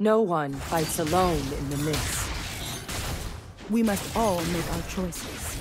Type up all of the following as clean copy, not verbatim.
No one fights alone in the mist. We must all make our choices.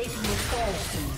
Satan will fall soon.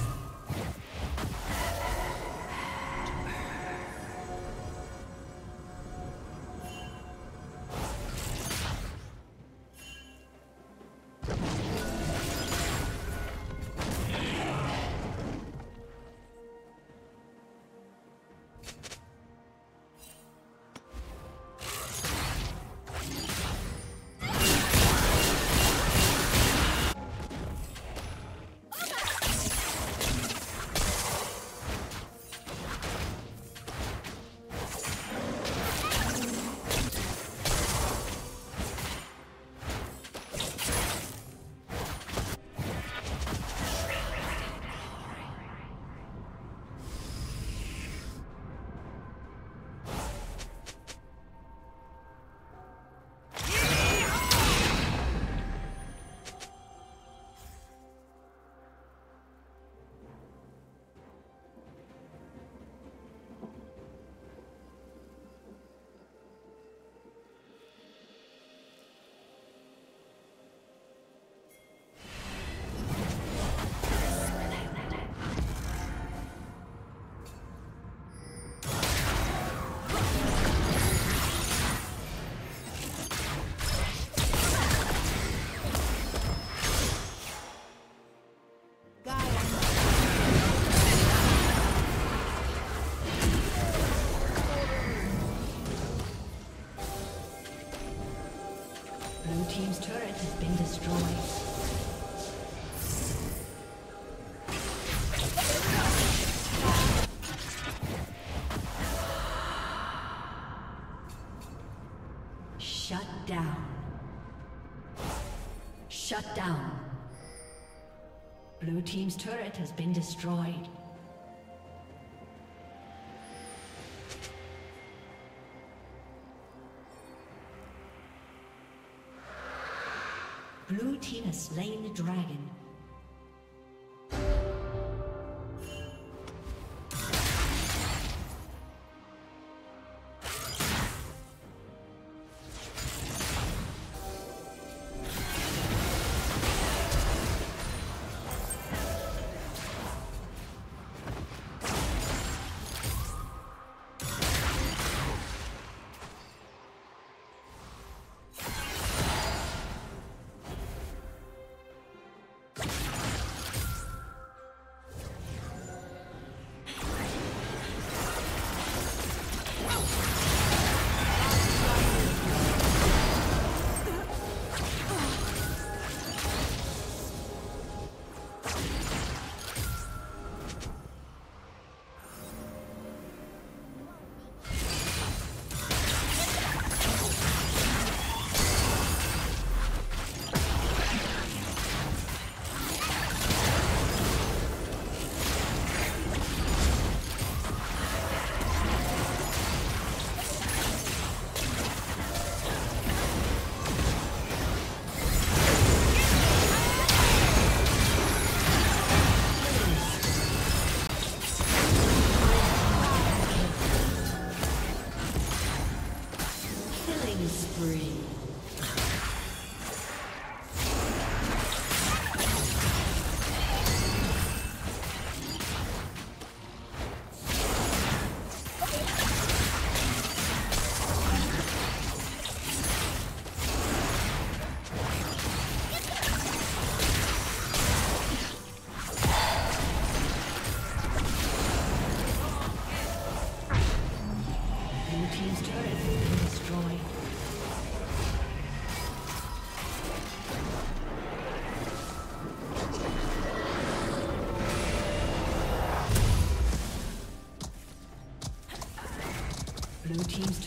Shut down. Shut down. Blue team's turret has been destroyed. Blue team has slain the dragon. Blue team's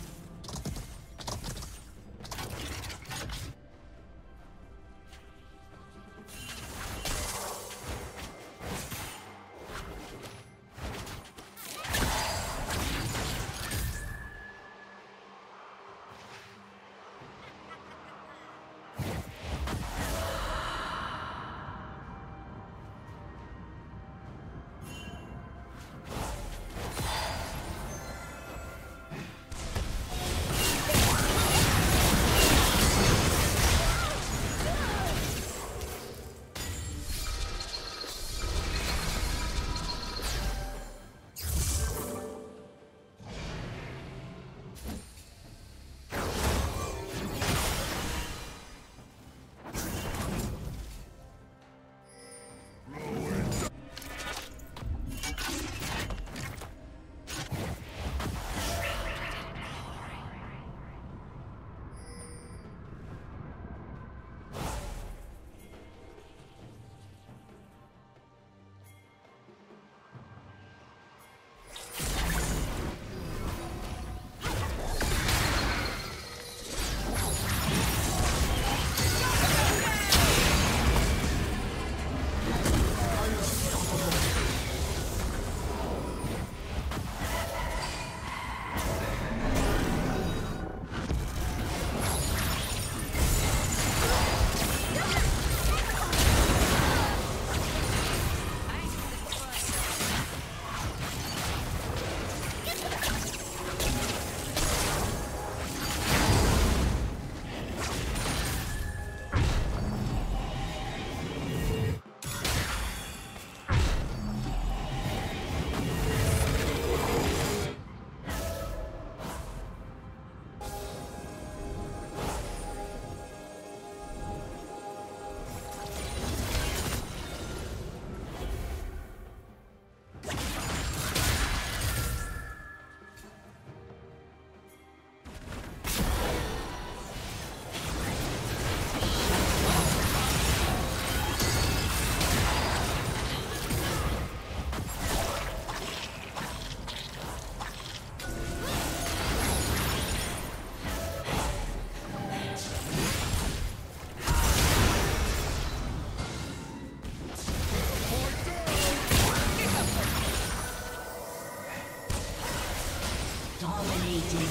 Dominating.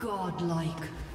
Godlike.